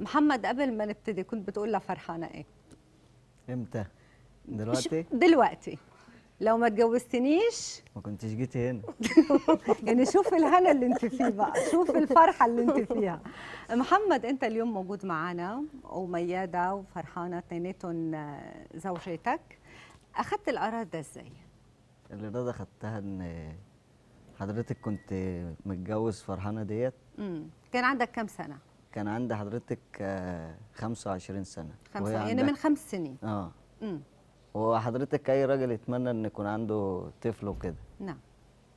محمد قبل ما نبتدي كنت بتقول لها فرحانه ايه؟ امتى؟ دلوقتي؟ دلوقتي لو ما اتجوزتنيش ما كنتش جيتي هنا. يعني شوف الهنا اللي انت فيه بقى، شوف الفرحه اللي انت فيها. محمد انت اليوم موجود معانا ومياده وفرحانه اثنيناتهم زوجتك. اخذت القرار ده ازاي؟ القرار ده اخذتها ان حضرتك كنت متجوز فرحانه ديت. كان عندك كام سنه؟ كان عند حضرتك 25 سنه. يعني من 5 سنين. اه. وحضرتك اي راجل يتمنى ان يكون عنده طفل وكده. نعم.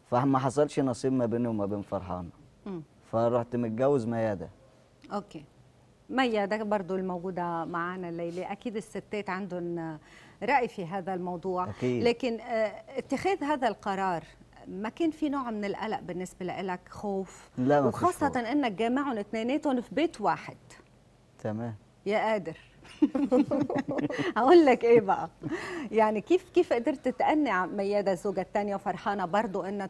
فما حصلش نصيب ما بيني وما بين فرحانه. فرحت متجوز مياده. اوكي. مياده برضو الموجوده معانا الليله، اكيد الستات عندهم راي في هذا الموضوع. أكيد. لكن اتخاذ هذا القرار ما كان في نوع من القلق بالنسبه لك؟ خوف؟ لا، ما فيش خوف. وخاصه انك جامعهم اثنيناتهم في بيت واحد. تمام يا قادر. هقول لك ايه بقى، يعني كيف قدرت تقنع مياده الزوجه الثانيه وفرحانه برضو ان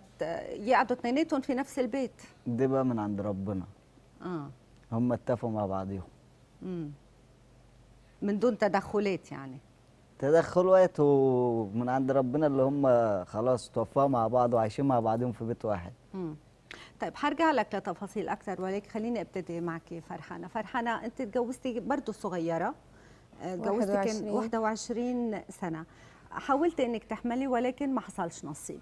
يقعدوا اثنيناتهم في نفس البيت؟ دي بقى من عند ربنا. هم اتفقوا مع بعضهم من دون تدخلات، يعني تدخل وقت ومن عند ربنا اللي هم خلاص توفقوا مع بعض وعايشين مع بعضهم في بيت واحد. طيب هرجع لك لتفاصيل اكثر، ولكن خليني ابتدي معك فرحانه. فرحانه انت اتجوزتي برضه صغيره، اتجوزتي كان 21 سنه، حاولتي انك تحملي ولكن ما حصلش نصيب.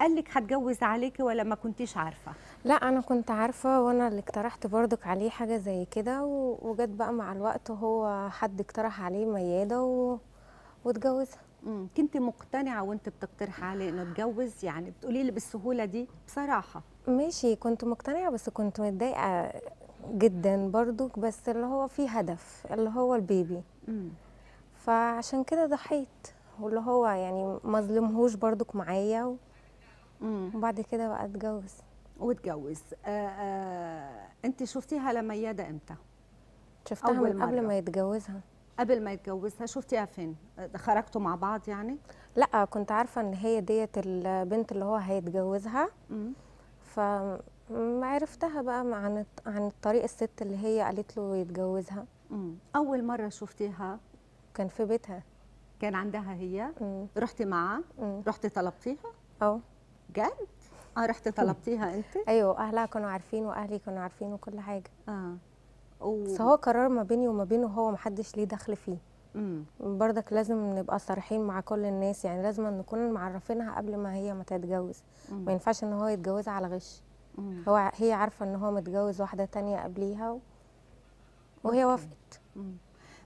قال لك هتجوز عليكي ولا ما كنتيش عارفه؟ لا انا كنت عارفه، وانا اللي اقترحت برضك عليه حاجه زي كده، وجت بقى مع الوقت وهو حد اقترح عليه مياده واتجوزها. كنت مقتنعه وانت بتقترح عليه انه اتجوز؟ يعني بتقولي لي بالسهوله دي؟ بصراحه ماشي، كنت مقتنعه بس كنت متضايقه جدا برضك، بس اللي هو في هدف اللي هو البيبي. فعشان كده ضحيت، واللي هو يعني ما ظلمهوش برضك معايا وبعد كده بقى اتجوز. واتجوز. انت شفتيها لمياده امتى؟ شفتها من قبل ما يتجوزها. قبل ما يتجوزها شفتيها فين؟ خرجتوا مع بعض يعني؟ لا كنت عارفه ان هي ديت البنت اللي هو هيتجوزها. فما عرفتها بقى عن طريق الست اللي هي قالت له يتجوزها. اول مره شفتيها كان في بيتها، كان عندها هي. رحتي معاها؟ رحتي طلبتيها؟ جد؟ رحتي طلبتيها انت؟ ايوه، اهلها كانوا عارفين واهلي كانوا عارفين وكل حاجه. بس هو قرار ما بيني وما بينه، هو محدش ليه دخل فيه. برضك لازم نبقى صريحين مع كل الناس، يعني لازم نكون معرفينها قبل ما هي ما تتجوز. ما ينفعش ان هو يتجوزها على غش. هي عارفه ان هو متجوز واحده تانية قبليها وهي وافقت.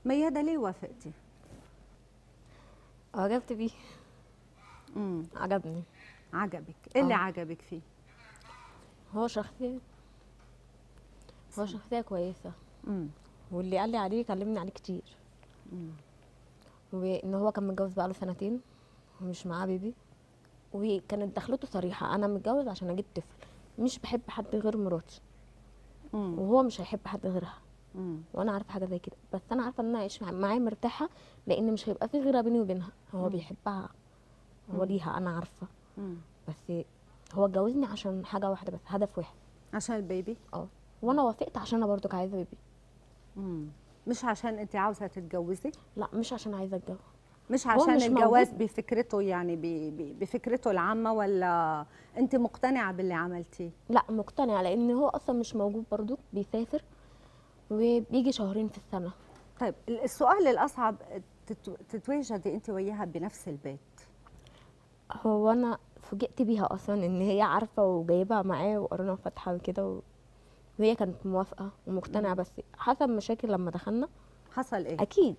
مياده ليه وافقتي؟ عجبت بيه. عجبني. عجبك؟ ايه اللي عجبك فيه؟ هو شخصية كويسة. واللي قال لي عليه كلمني عليه كتير. وان هو كان متجوز بقاله 2 سنين ومش معاه بيبي، وكانت دخلته صريحة، انا متجوز عشان اجيب طفل، مش بحب حد غير مراتي. وهو مش هيحب حد غيرها. وانا عارفه حاجه زي كده، بس انا عارفه ان انا اعيش معاه مرتاحه، لان مش هيبقى في غيره بيني وبينها. هو بيحبها، هو ليها، انا عارفه. بس هو اتجوزني عشان حاجه واحده بس، هدف واحد، عشان البيبي. وانا وافقت عشان انا برضك عايزه بيبي. مش عشان انت عاوزه تتجوزي؟ لا، مش عشان عايزه اتجوز، مش عشان الجواز بفكرته، يعني بفكرته العامه. ولا انت مقتنعه باللي عملتيه؟ لا مقتنعه، لان هو اصلا مش موجود برضك، بيسافر وبيجي 2 شهر في السنة. طيب السؤال الأصعب، تتواجدي أنت وياها بنفس البيت؟ هو أنا فوجئت بيها أصلا إن هي عارفة وجايبها معايا، وقرانا فاتحة وكده، وهي كانت موافقة ومقتنعة. بس حصل مشاكل لما دخلنا. حصل إيه؟ أكيد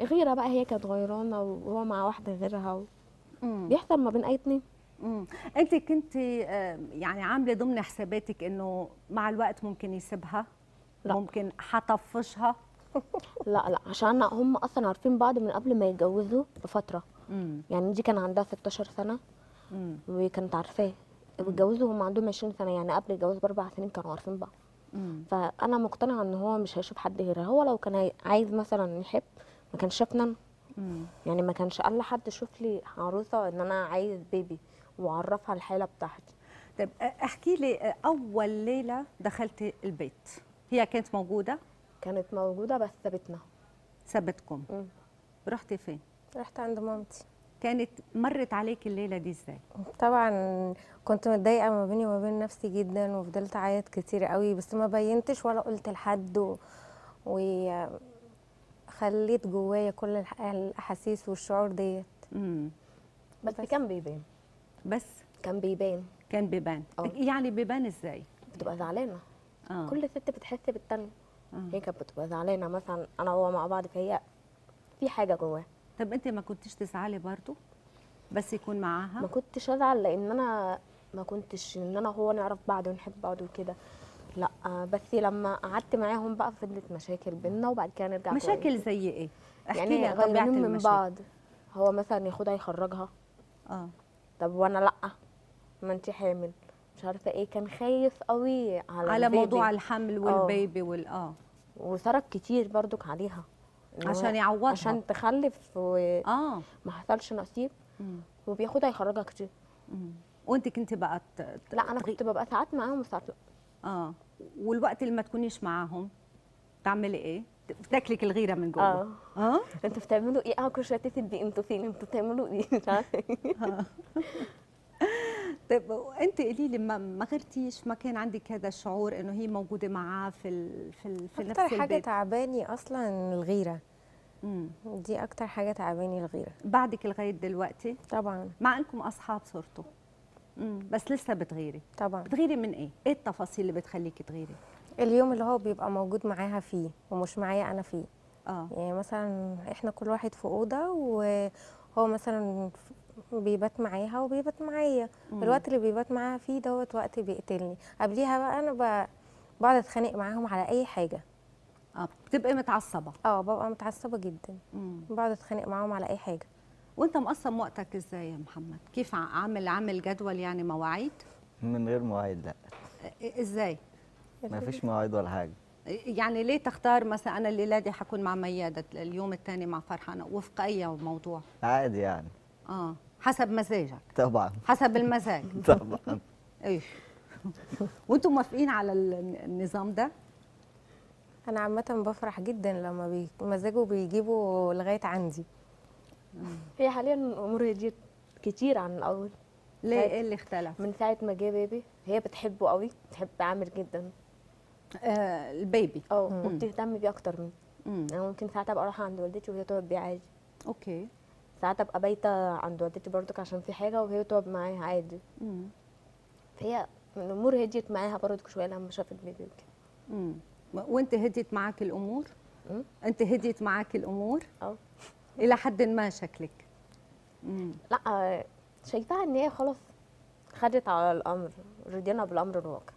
غيرة بقى، هي كانت غيرانة وهو مع واحدة غيرها بيحصل ما بين أي اتنين. أنت كنت يعني عاملة ضمن حساباتك إنه مع الوقت ممكن يسيبها؟ لا. ممكن هطفشها؟ لا عشان هم اصلا عارفين بعض من قبل ما يتجوزوا بفتره. يعني دي كان عندها 16 سنه وكانت عارفاه، واتجوزوا هم عندهم 20 سنه، يعني قبل الجواز ب4 سنين كانوا عارفين بعض. فانا مقتنعه ان هو مش هيشوف حد غيرها. هو لو كان عايز مثلا يحب ما كانش شافنا، يعني ما كانش قال لحد شوف لي عروسه ان انا عايز بيبي وعرفها الحاله بتاعتي. طب احكي لي اول ليله دخلتي البيت، هي كانت موجودة؟ كانت موجوده بس سابتنا. سابتكم. رحت فين؟ رحت عند مامتي. كانت مرت عليك الليله دي ازاي؟ طبعا كنت متضايقه ما بيني وما بين نفسي جدا، وفضلت اعيط كتير قوي، بس ما بينتش ولا قلت لحد، وخليت جوايا كل الاحاسيس والشعور ديت. بس كان بيبان. بس كان بيبان. كان بيبان. يعني بيبان ازاي؟ بتبقى زعلانه. كل ست بتحس بالتانية. هي كانت بتبقى زعلانه مثلا انا وهو مع بعض، فهي في حاجه جواها. طب انت ما كنتش تزعلي برضه بس يكون معاها؟ ما كنتش ازعل، لان انا ما كنتش ان انا هو نعرف بعض ونحب بعض وكده، لا. بس لما قعدت معاهم بقى فضلت مشاكل بينا، وبعد كده نرجع مشاكل زي ايه؟ احكي لي يعني طبيعه المشاكل من بعض. هو مثلا ياخدها يخرجها. طب وانا لا، ما انت حامل، مش عارفه ايه. كان خايف قوي على موضوع الحمل والبيبي وصرف كتير برضك عليها عشان يعوضها، عشان تخلف ما حصلش نصيب، وبياخدها يخرجها كتير. وانت كنت بقى لا، انا كنت ببقى ساعات معاهم وساعات لا. والوقت اللي ما تكونيش معاهم تعملي ايه؟ بتاكلك الغيره من جوه. انتوا بتعملوا ايه؟ كل شويه تسبي، انتوا فين؟ انتوا بتعملوا ايه؟ مش عارفه. طيب انت قولي لي، ما غرتيش؟ ما كان عندك هذا الشعور انه هي موجوده معاه في نفس البيت؟ اكتر حاجه تعباني اصلا الغيره. دي اكتر حاجه تعباني الغيره بعدك لغايه دلوقتي طبعا، مع انكم اصحاب صرتوا، بس لسه بتغيري طبعا. بتغيري من ايه؟ ايه التفاصيل اللي بتخليكي تغيري؟ اليوم اللي هو بيبقى موجود معاها فيه ومش معايا انا فيه. يعني مثلا احنا كل واحد في اوضه، وهو مثلا بيبات معاها وبيبات معايا. الوقت اللي بيبات معاها فيه دوت وقت بيقتلني. قبليها بقى انا بقعد اتخانق معاهم على اي حاجه. بتبقي متعصبه؟ ببقى متعصبه جدا. بقعد اتخانق معاهم على اي حاجه. وانت مقسم وقتك ازاي يا محمد؟ كيف عامل جدول يعني مواعيد؟ من غير مواعيد، لا. ازاي؟ ما فيش مواعيد ولا حاجه. يعني ليه تختار مثلا انا الليله دي هكون مع مياده، اليوم الثاني مع فرحانه، وفق اي موضوع؟ عادي يعني. حسب مزاجك طبعا. حسب المزاج طبعا. ايوه. وانتم موافقين على النظام ده؟ انا عامه بفرح جدا لما مزاجه بيجيبوا لغايه عندي. هي حاليا امورها دي كتير عن الاول. ليه؟ ايه اللي اختلف؟ من ساعه ما جه بيبي هي بتحبه قوي، بتحب عامر جدا. البيبي وبتهتم بيه اكتر مني. انا ممكن ساعات ابقى رايحه عند والدتي وهي تقعد بيه عادي. اوكي. ساعات ابقى بايته عند والدتي برضك عشان في حاجه، وهي تقعد معايا عادي. فهي الامور هديت معاها برضك شويه لما شافت بيبي كده. وانت هديت معاك الامور؟ انت هديت معاك الامور؟ الى حد ما شكلك. لا، شايفاها ان هي خلاص خدت على الامر، رضينا بالامر الواقع.